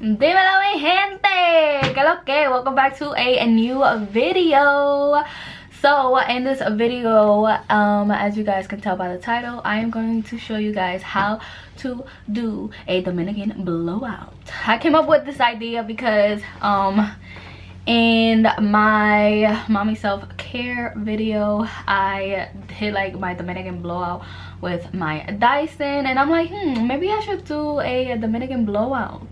Dímelo mi gente, que lo que? Welcome back to a new video. So in this video, as you guys can tell by the title, I am going to show you guys how to do a Dominican blowout. I came up with this idea because in my mommy self-care video, I did like my Dominican blowout with my Dyson, and I'm like, maybe I should do a Dominican blowout.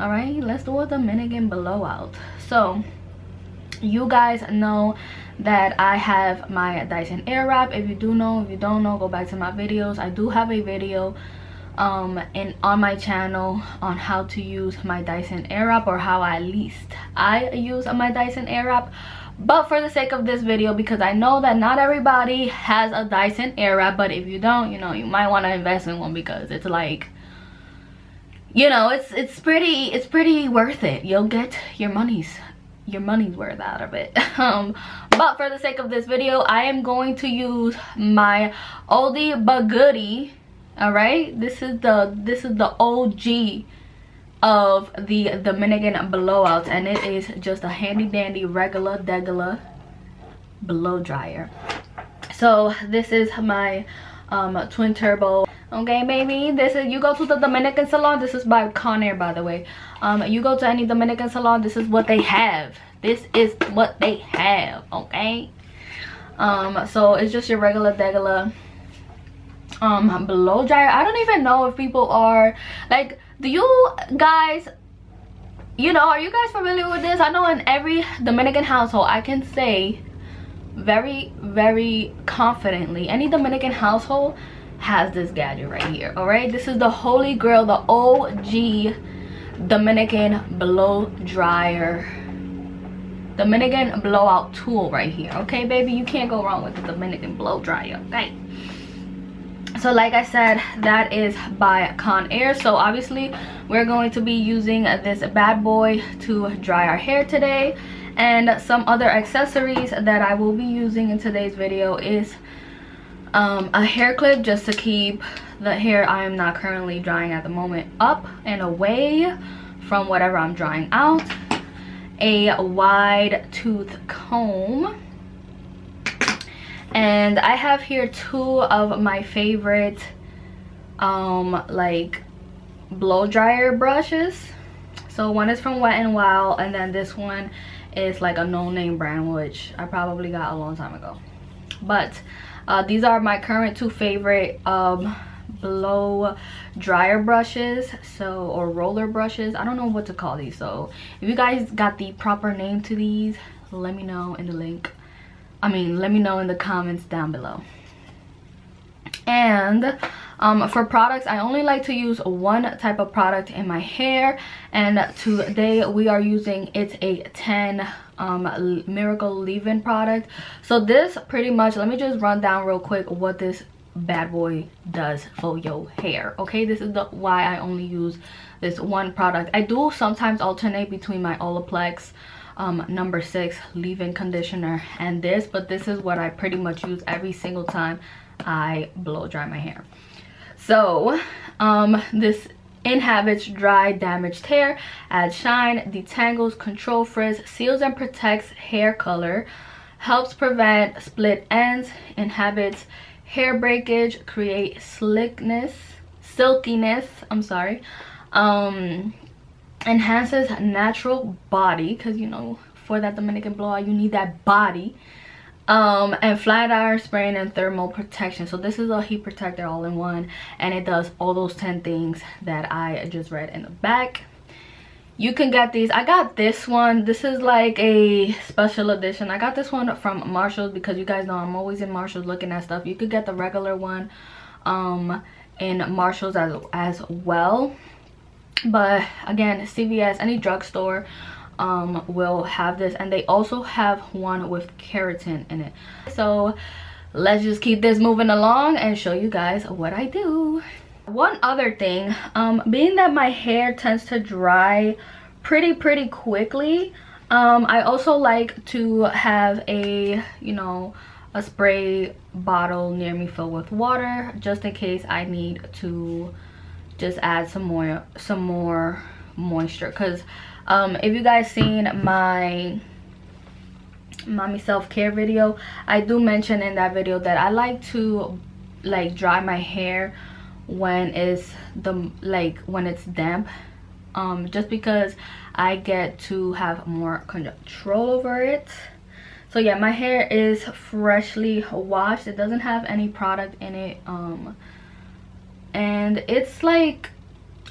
All right, let's do a Dominican blowout. So you guys know that I have my Dyson Airwrap. If you do know, if you don't know, go back to my videos. I do have a video on my channel on how to use my Dyson Airwrap, or how at least I use my Dyson Airwrap. But for the sake of this video, because I know that not everybody has a Dyson Airwrap, but if you don't, you know, you might want to invest in one, because it's like, you know, it's pretty worth it. You'll get your money's worth out of it. But for the sake of this video, I am going to use my oldie but goodie. All right, this is the OG of the Dominican blowout, and it is just a handy dandy regular degular blow dryer. So this is my twin turbo. Okay baby, this is, you go to the Dominican salon, this is by Conair by the way, you go to any Dominican salon, this is what they have, okay. So it's just your regular degular blow dryer. I don't even know if people are like, do you guys, you know, are you guys familiar with this? I know in every Dominican household, I can say very, very confidently, any Dominican household has this gadget right here. All right, this is the holy grail, the OG Dominican blow dryer, Dominican blowout tool right here. Okay baby, you can't go wrong with the Dominican blow dryer. Okay, so like I said, that is by Conair. So obviously we're going to be using this bad boy to dry our hair today, and some other accessories that I will be using in today's video is a hair clip, just to keep the hair I am not currently drying at the moment up and away from whatever I'm drying out, a wide tooth comb, and I have here two of my favorite like blow dryer brushes. So one is from Wet n Wild, and then this one is like a no-name brand, which I probably got a long time ago, but these are my current two favorite blow dryer brushes, so, or roller brushes, I don't know what to call these. So if you guys got the proper name to these, let me know in the comments down below. And for products, I only like to use one type of product in my hair, and today we are using It's a 10 miracle leave-in product. So this pretty much, let me just run down real quick what this bad boy does for your hair. Okay, this is why I only use this one product. I do sometimes alternate between my Olaplex No. 6 leave-in conditioner and this, but this is what I pretty much use every single time I blow dry my hair. So this inhabits dry damaged hair, adds shine, detangles, control frizz, seals and protects hair color, helps prevent split ends, inhabits hair breakage, create slickness, silkiness, I'm sorry, enhances natural body, because you know, for that Dominican blowout you need that body, and flat iron spraying and thermal protection. So this is a heat protector all in one, and it does all those 10 things that I just read in the back. You can get these, I got this one, this is like a special edition. I got this one from Marshall's, because you guys know I'm always in Marshall's looking at stuff. You could get the regular one in Marshall's as well, but again, CVS, any drugstore will have this, and they also have one with keratin in it. So let's just keep this moving along and show you guys what I do. One other thing, being that my hair tends to dry pretty quickly, I also like to have a, you know, a spray bottle near me filled with water, just in case I need to just add some more moisture, because if you guys seen my mommy self-care video, I do mention in that video that I like to dry my hair when it's damp, just because I get to have more control over it. So yeah, my hair is freshly washed. It doesn't have any product in it, and it's like,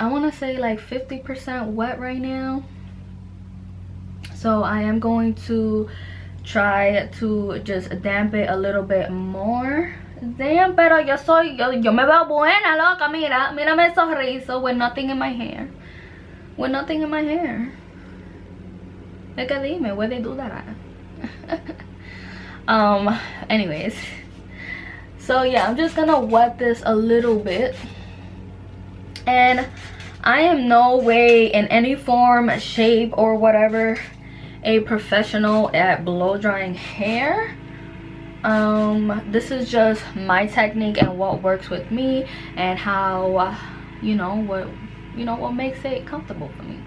I want to say like 50% wet right now. So I am going to try to just damp it a little bit more. Damn, pero yo soy, yo me veo buena, loca, mira, mírame el sorriso with nothing in my hair. With nothing in my hair. Es que dime, where they do that at? Anyways. So yeah, I'm just gonna wet this a little bit. And I am no way in any form, shape, or whatever a professional at blow drying hair. This is just my technique and what works with me, and how what makes it comfortable for me.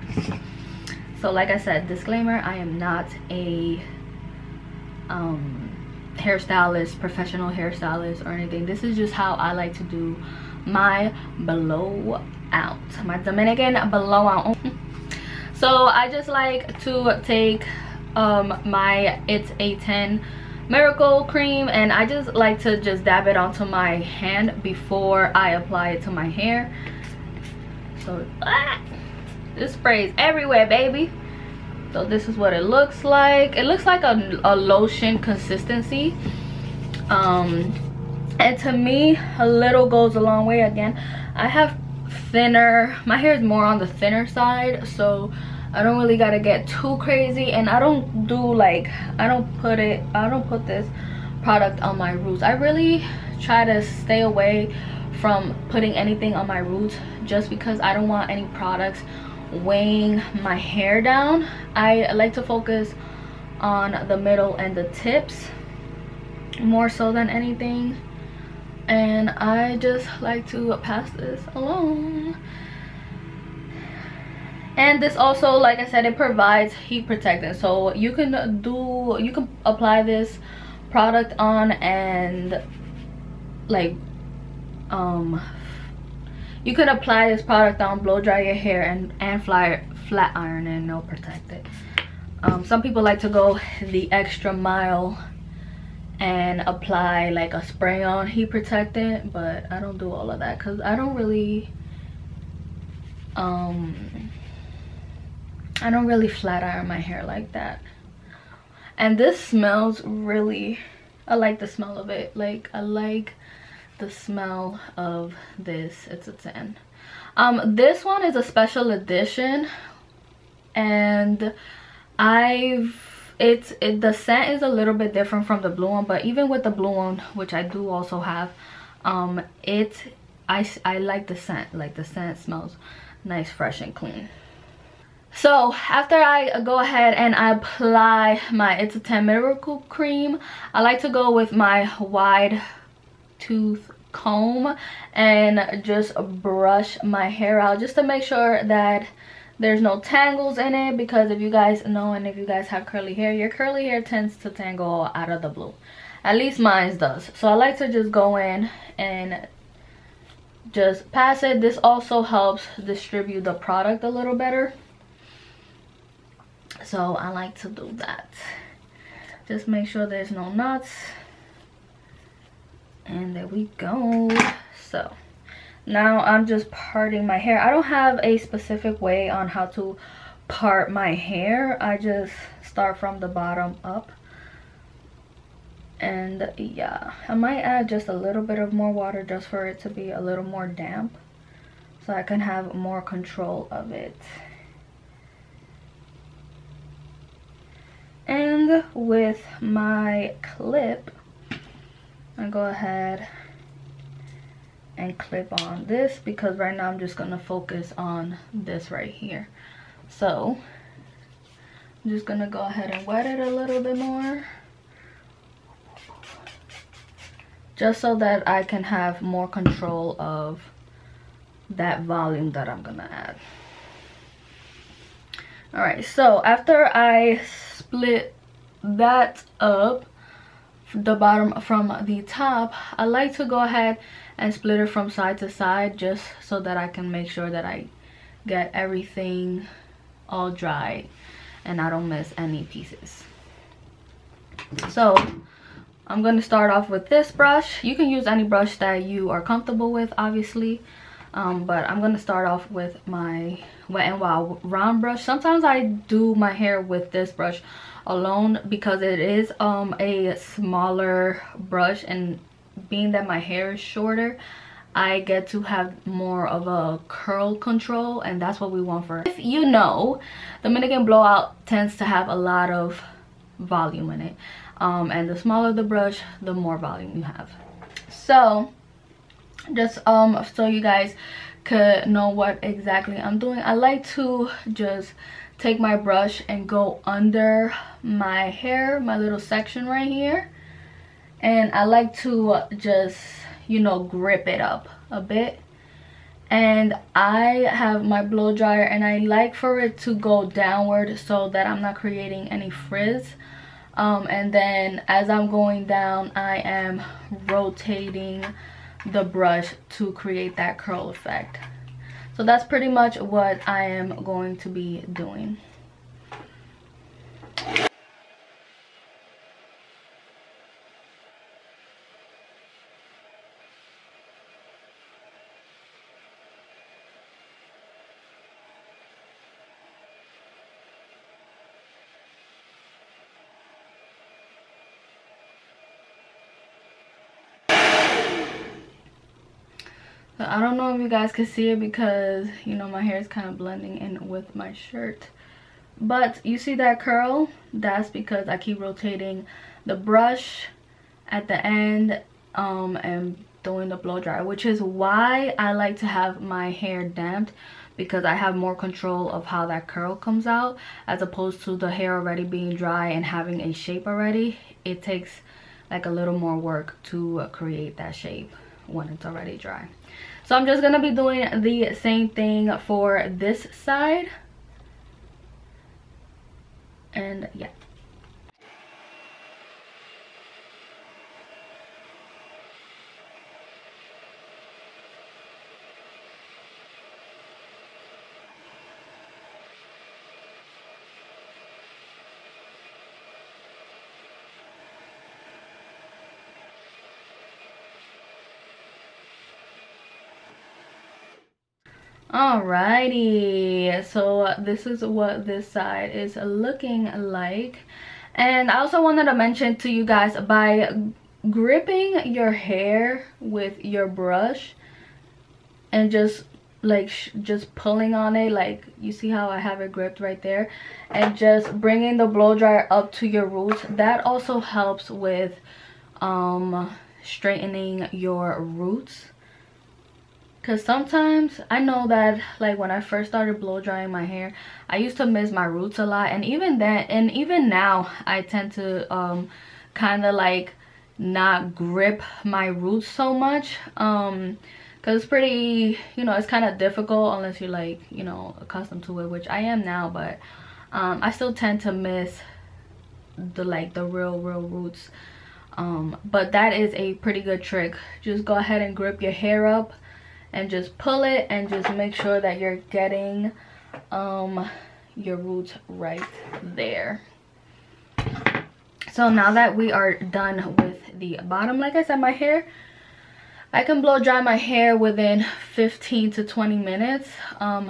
So like I said, disclaimer, I am not a hairstylist, professional hairstylist or anything. This is just how I like to do my blowout, my Dominican blowout. So I just like to take my It's a 10 miracle cream, and I just like to just dab it onto my hand before I apply it to my hair. So this sprays everywhere, baby. So this is what it looks like. It looks like a lotion consistency, and to me a little goes a long way. Again, I have thinner, my hair is more on the thinner side, so I don't really gotta get too crazy, and I don't do I don't put this product on my roots. I really try to stay away from putting anything on my roots, just because I don't want any products weighing my hair down. I like to focus on the middle and the tips more so than anything, and I just like to pass this along. And this also, like I said, it provides heat protectant, so you can do, you can apply this product on, and you can apply this product on, blow dry your hair, and flat iron and no protect it. Some people like to go the extra mile and apply like a spray on heat protectant, but I don't do all of that, because I don't really flat iron my hair like that. And this smells really, I like the smell of it. Like, I like the smell of this. It's a 10. This one is a special edition, and the scent is a little bit different from the blue one, but even with the blue one, which I do also have, I like the scent. Like, the scent smells nice, fresh, and clean. So after I go ahead and I apply my It's a 10 miracle cream, I like to go with my wide tooth comb and just brush my hair out, just to make sure that there's no tangles in it, because if you guys know, and if you guys have curly hair, your curly hair tends to tangle out of the blue. At least mine does. So I like to just go in and just pass it. This also helps distribute the product a little better, so I like to do that. Just make sure there's no knots, and there we go. So now I'm just parting my hair. I don't have a specific way on how to part my hair. I just start from the bottom up, and yeah, I might add just a little bit of more water, just for it to be a little more damp, so I can have more control of it. And with my clip, I go ahead and clip on this, because right now I'm just gonna focus on this right here. So I'm just gonna go ahead and wet it a little bit more, just so that I can have more control of that volume that I'm gonna add. Alright, so after I split that up, the bottom from the top, I like to go ahead and split it from side to side just so that I can make sure that I get everything all dry and I don't miss any pieces. So I'm going to start off with this brush. You can use any brush that you are comfortable with, obviously, but I'm going to start off with my Wet n Wild round brush. Sometimes I do my hair with this brush alone because it is a smaller brush, and being that my hair is shorter, I get to have more of a curl control, and that's what we want for. If you know, Dominican blowout tends to have a lot of volume in it, and the smaller the brush, the more volume you have. So just so you guys could know what exactly I'm doing, I like to just take my brush and go under my hair, my little section right here, and I like to just, you know, grip it up a bit. And I have my blow dryer, and I like for it to go downward so that I'm not creating any frizz, and then as I'm going down, I am rotating the brush to create that curl effect. So that's pretty much what I am going to be doing. I don't know if you guys can see it because, you know, my hair is kind of blending in with my shirt, but you see that curl? That's because I keep rotating the brush at the end and doing the blow dry, which is why I like to have my hair damped, because I have more control of how that curl comes out as opposed to the hair already being dry and having a shape already. It takes like a little more work to create that shape when it's already dry. So I'm just gonna be doing the same thing for this side, and yeah. Alrighty, so this is what this side is looking like. And I also wanted to mention to you guys, by gripping your hair with your brush and just like just pulling on it, like you see how I have it gripped right there, and just bringing the blow dryer up to your roots, that also helps with straightening your roots. Because sometimes, I know that like when I first started blow drying my hair, I used to miss my roots a lot, and even then, and even now, I tend to kind of like not grip my roots so much, because it's pretty, you know, it's kind of difficult unless you're like, you know, accustomed to it, which I am now. But I still tend to miss the like the real roots, but that is a pretty good trick. Just go ahead and grip your hair up and just pull it, and just make sure that you're getting your roots right there. So now that we are done with the bottom, like I said, my hair, I can blow dry my hair within 15 to 20 minutes,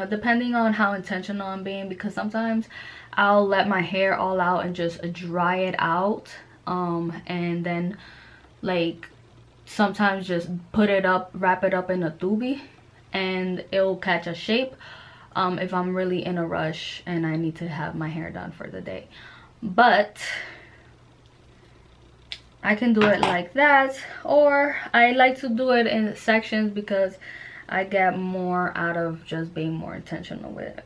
depending on how intentional I'm being, because sometimes I'll let my hair all out and just dry it out, and then like sometimes just put it up, wrap it up in a doobie, and it'll catch a shape if I'm really in a rush and I need to have my hair done for the day. But I can do it like that, or I like to do it in sections because I get more out of just being more intentional with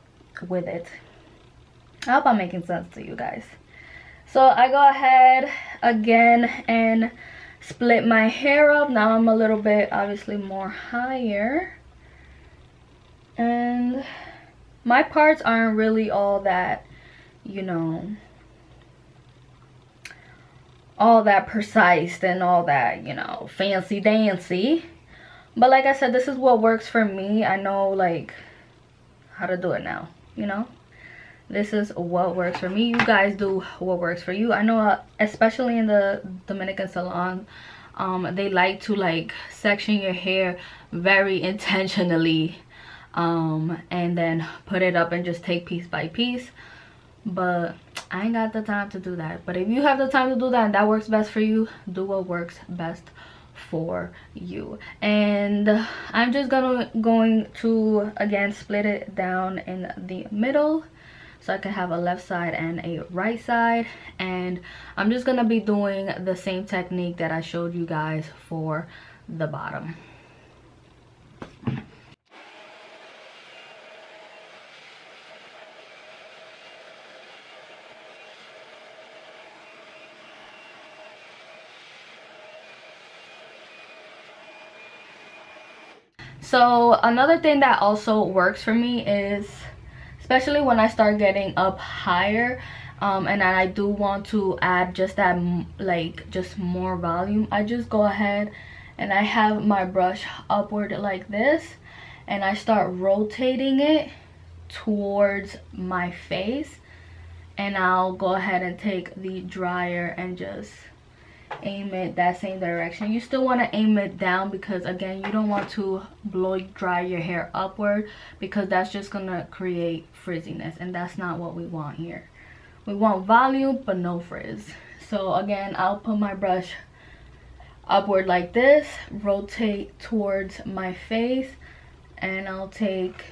it. I hope I'm making sense to you guys. So I go ahead again and split my hair up. Now I'm a little bit obviously more higher, and my parts aren't really all that, you know, all that precise and all that, you know, fancy dancy. But like I said, this is what works for me. I know like how to do it now, you know. This is what works for me. You guys do what works for you. I know, especially in the Dominican salon, they like to like section your hair very intentionally, and then put it up and just take piece by piece. But I ain't got the time to do that. But if you have the time to do that and that works best for you, do what works best for you. And I'm just going to again split it down in the middle, so I can have a left side and a right side. And I'm just gonna be doing the same technique that I showed you guys for the bottom. So another thing that also works for me is, especially when I start getting up higher, and I do want to add just that, like just more volume, I just go ahead and I have my brush upward like this, and I start rotating it towards my face. And I'll go ahead and take the dryer and just aim it that same direction. You still want to aim it down because again, you don't want to blow dry your hair upward, because that's just gonna create frizziness, and that's not what we want here. We want volume but no frizz. So again, I'll put my brush upward like this, rotate towards my face, and I'll take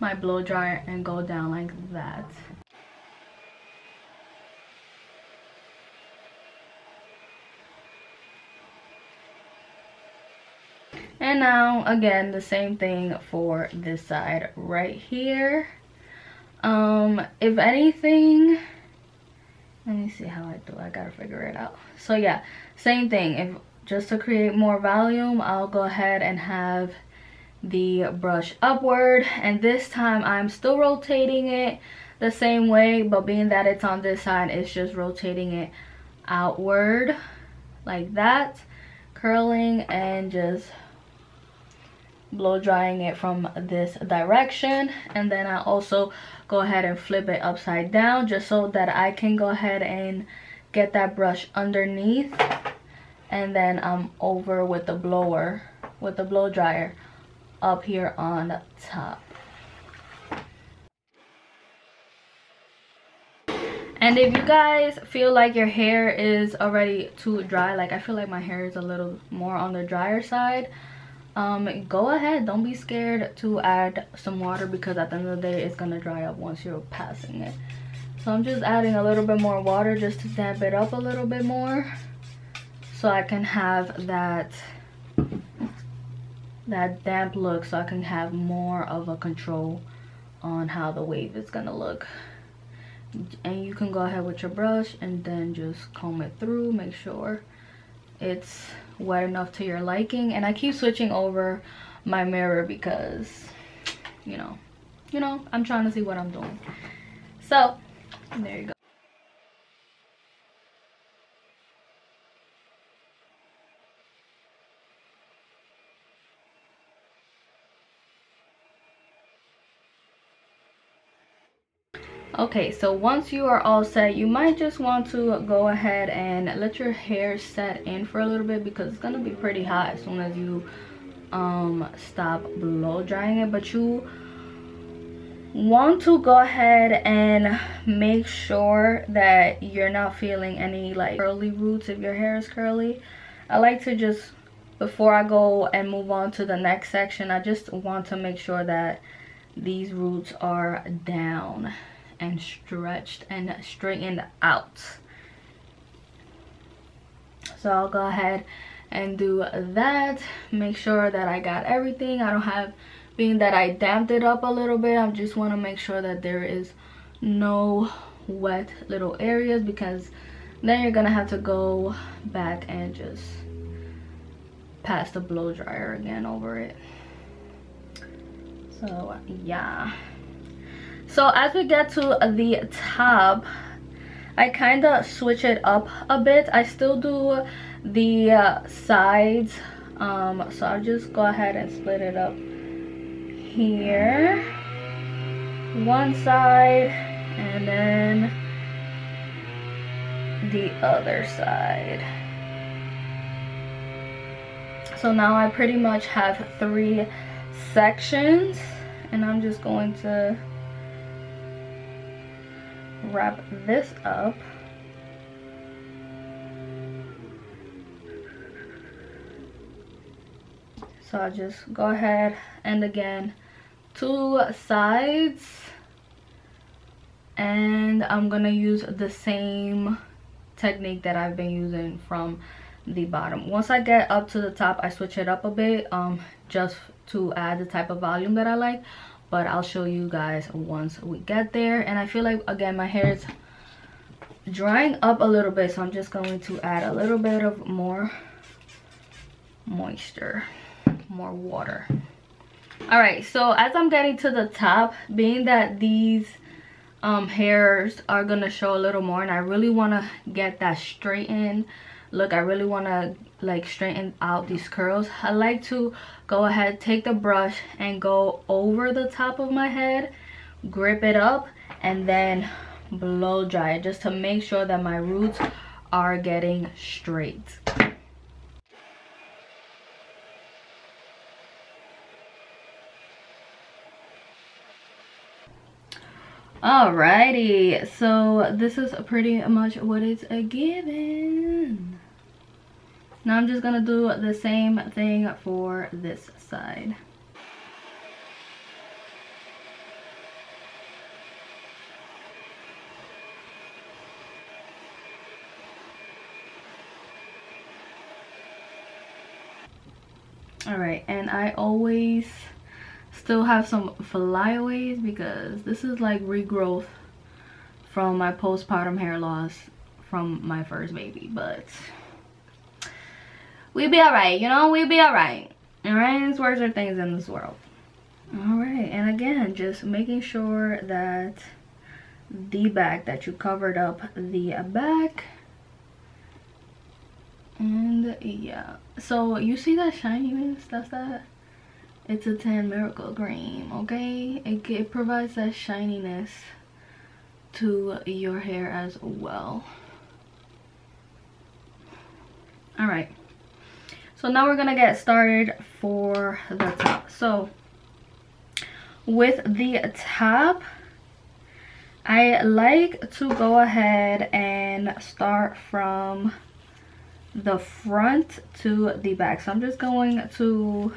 my blow dryer and go down like that. And now again, the same thing for this side right here. If anything, let me see how I do. I gotta figure it out. So yeah, same thing. If just to create more volume, I'll go ahead and have the brush upward, and this time I'm still rotating it the same way, but being that it's on this side, it's just rotating it outward like that, curling and just blow drying it from this direction. And then I also go ahead and flip it upside down, just so that I can go ahead and get that brush underneath, and then I'm over with the blow dryer up here on top. And if you guys feel like your hair is already too dry, like I feel like my hair is a little more on the drier side, go ahead, don't be scared to add some water, because at the end of the day, it's gonna dry up once you're passing it. So I'm just adding a little bit more water just to damp it up a little bit more, so I can have that damp look, so I can have more of a control on how the wave is gonna look. And you can go ahead with your brush and then just comb it through, make sure it's wet enough to your liking. And I keep switching over my mirror because you know I'm trying to see what I'm doing. So there you go. Okay, so once you are all set, you might just want to go ahead and let your hair set in for a little bit, because it's gonna be pretty hot as soon as you stop blow drying it. But you want to go ahead and make sure that you're not feeling any like curly roots if your hair is curly. I like to just, before I go and move on to the next section, I just want to make sure that these roots are down and stretched and straightened out. So I'll go ahead and do that. Make sure that I got everything. I don't have, being that I damped it up a little bit, I just want to make sure that there is no wet little areas, because then you're gonna have to go back and just pass the blow dryer again over it. So yeah, so as we get to the top, I kind of switch it up a bit. I still do the sides, so I'll just go ahead and split it up here, one side and then the other side. So now I pretty much have three sections, and I'm just going to wrap this up. So I'll just go ahead and again two sides, and I'm gonna use the same technique that I've been using from the bottom. Once I get up to the top, I switch it up a bit, just to add the type of volume that I like, but I'll show you guys once we get there. And I feel like, again, my hair is drying up a little bit, so I'm just going to add a little bit of more moisture, more water. All right, so as I'm getting to the top, being that these hairs are gonna show a little more, and I really want to get that straightened look, I really want to like straighten out these curls, I like to go ahead, take the brush and go over the top of my head, grip it up, and then blow dry it just to make sure that my roots are getting straight. Alrighty, so this is pretty much what it's given. Now I'm just gonna do the same thing for this side. Alright, and I always still have some flyaways because this is like regrowth from my postpartum hair loss from my first baby, but we be all right, you know, we be all right. All right, there's worse things in this world. All right, and again, just making sure that the back, that you covered up the back. And yeah, so you see that shininess, that's that It's a 10 miracle cream, okay? It provides that shininess to your hair as well. All right, so now we're gonna get started for the top. So with the top, I like to go ahead and start from the front to the back. So I'm just going to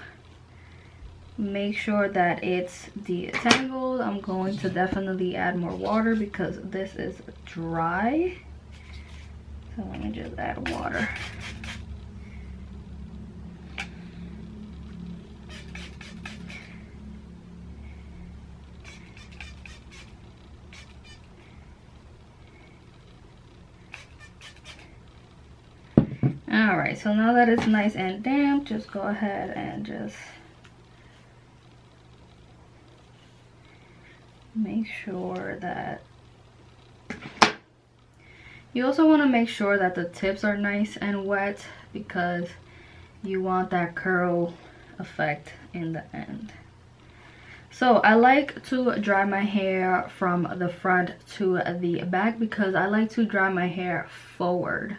make sure that it's detangled. I'm going to definitely add more water because this is dry, so let me just add water. All right, so now that it's nice and damp, just go ahead and just make sure that you also want to make sure that the tips are nice and wet because you want that curl effect in the end. So I like to dry my hair from the front to the back because I like to dry my hair forward,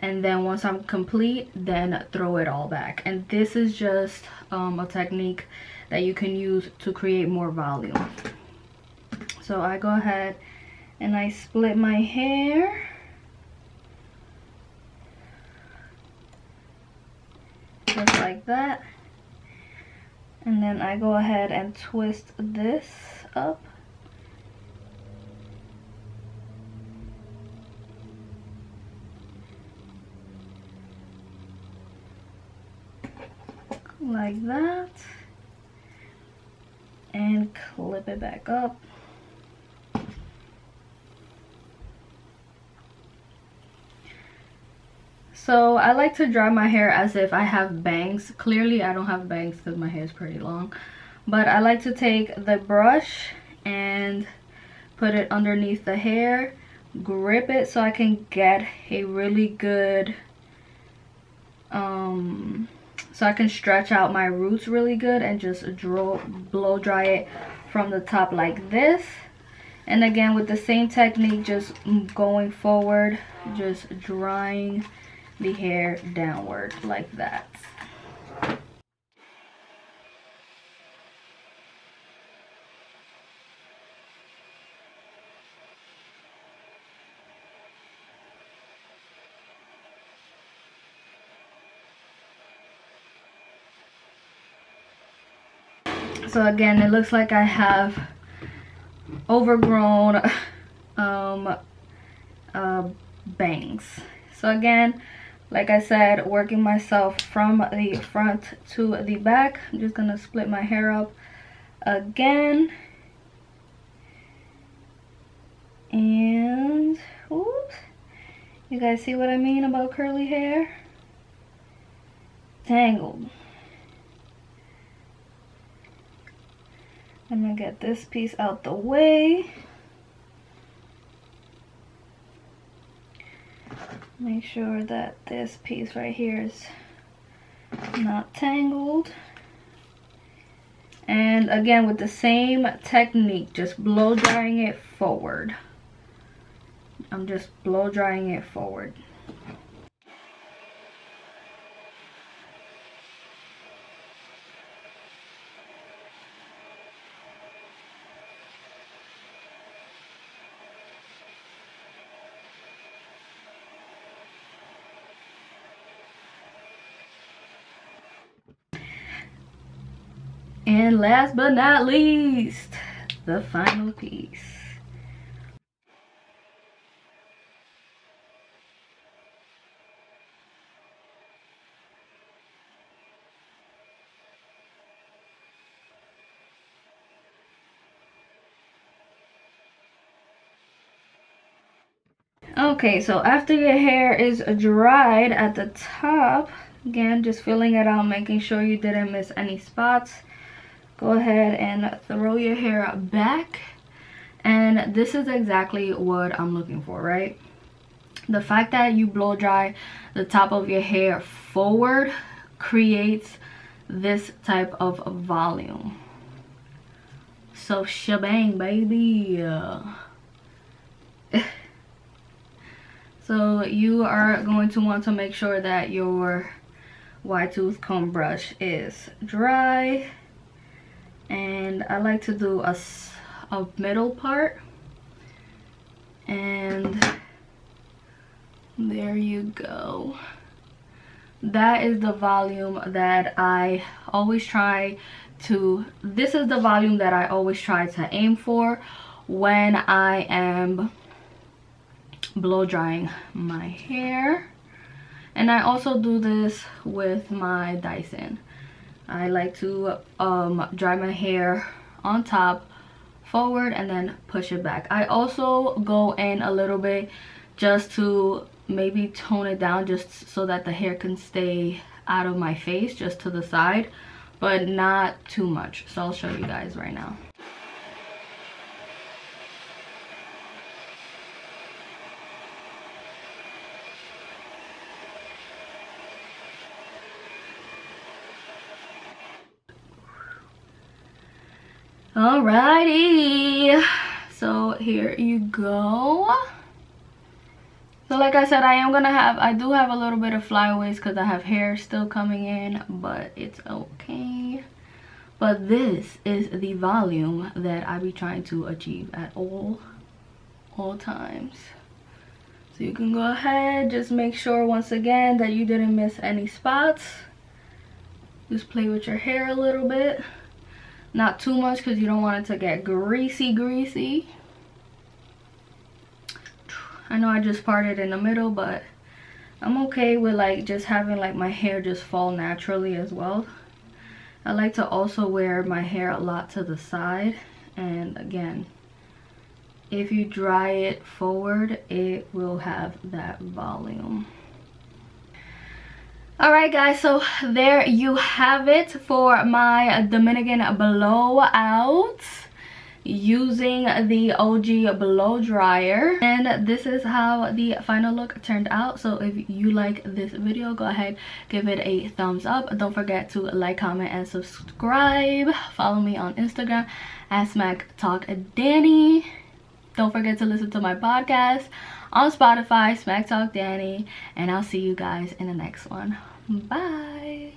and then once I'm complete, then throw it all back. And this is just a technique that you can use to create more volume. So I go ahead and I split my hair. Just like that. And then I go ahead and twist this up. Like that. And clip it back up. So I like to dry my hair as if I have bangs. Clearly I don't have bangs because my hair is pretty long, But I like to take the brush and put it underneath the hair, grip it so I can get a really good, so I can stretch out my roots really good, and just blow dry it from the top like this. And again, with the same technique, just going forward, just drying the hair downward like that. So again, it looks like I have overgrown bangs. So again, like I said, working myself from the front to the back. I'm just gonna split my hair up again, and oops, you guys see what I mean about curly hair? Tangled. I'm gonna get this piece out the way. Make sure that this piece right here is not tangled. And again, with the same technique, just blow drying it forward. I'm just blow drying it forward. And last but not least, the final piece. Okay, so after your hair is dried at the top, again, just filling it out, making sure you didn't miss any spots. Go ahead and throw your hair back, and this is exactly what I'm looking for, right? The fact that you blow dry the top of your hair forward creates this type of volume. So shebang, baby. So you are going to want to make sure that your wide tooth comb brush is dry. And I like to do a middle part, and there you go. That is the volume that I always try to, this is the volume that I always try to aim for when I am blow drying my hair. And I also do this with my Dyson. I like to dry my hair on top forward and then push it back. I also go in a little bit just to maybe tone it down, just so that the hair can stay out of my face, just to the side, but not too much. So I'll show you guys right now. Alrighty, so here you go. So like I said, I do have a little bit of flyaways because I have hair still coming in, but it's okay. But this is the volume that I be trying to achieve at all times. So you can go ahead, just make sure once again that you didn't miss any spots. Just play with your hair a little bit. Not too much, because you don't want it to get greasy. I know I just parted in the middle, but I'm okay with like just having like my hair just fall naturally as well. I like to also wear my hair a lot to the side, and again, if you dry it forward, it will have that volume. Alright guys, so there you have it for my Dominican blowout using the OG blow dryer, and this is how the final look turned out. So if you like this video, go ahead, give it a thumbs up. Don't forget to like, comment, and subscribe. Follow me on Instagram at SmackTalkDanny. Don't forget to listen to my podcast on Spotify, SmackTalkDanny, and I'll see you guys in the next one. Bye.